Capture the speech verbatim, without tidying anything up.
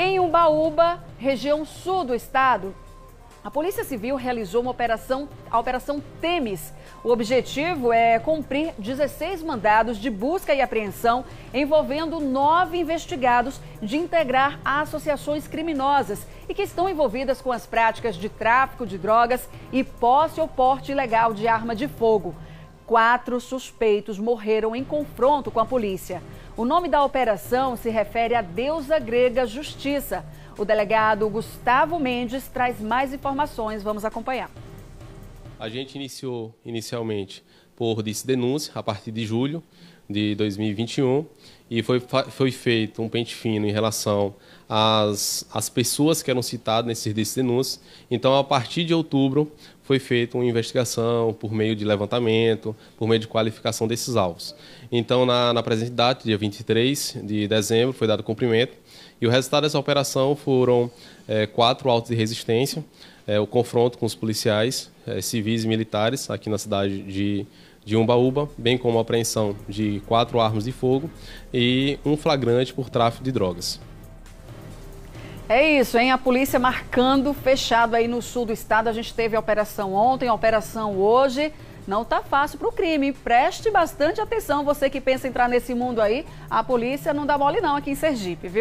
Em Umbaúba, região sul do estado, a Polícia Civil realizou uma operação, a Operação Temis. O objetivo é cumprir dezesseis mandados de busca e apreensão envolvendo nove investigados de integrar associações criminosas e que estão envolvidas com as práticas de tráfico de drogas e posse ou porte ilegal de arma de fogo. Quatro suspeitos morreram em confronto com a polícia. O nome da operação se refere à deusa grega Justiça. O delegado Gustavo Mendes traz mais informações, vamos acompanhar. A gente iniciou inicialmente por denúncia a partir de julho de dois mil e vinte e um e foi, foi feito um pente fino em relação às, às pessoas que eram citadas nesses denúncias. Então, a partir de outubro, foi feita uma investigação por meio de levantamento, por meio de qualificação desses alvos. Então, na, na presente data, dia vinte e três de dezembro, foi dado cumprimento. E o resultado dessa operação foram é, quatro autos de resistência, é, o confronto com os policiais é, civis e militares aqui na cidade de, de Umbaúba, bem como a apreensão de quatro armas de fogo e um flagrante por tráfico de drogas. É isso, hein? A polícia marcando fechado aí no sul do estado. A gente teve a operação ontem, a operação hoje. Não tá fácil para o crime. Preste bastante atenção, você que pensa entrar nesse mundo aí. A polícia não dá mole não aqui em Sergipe, viu?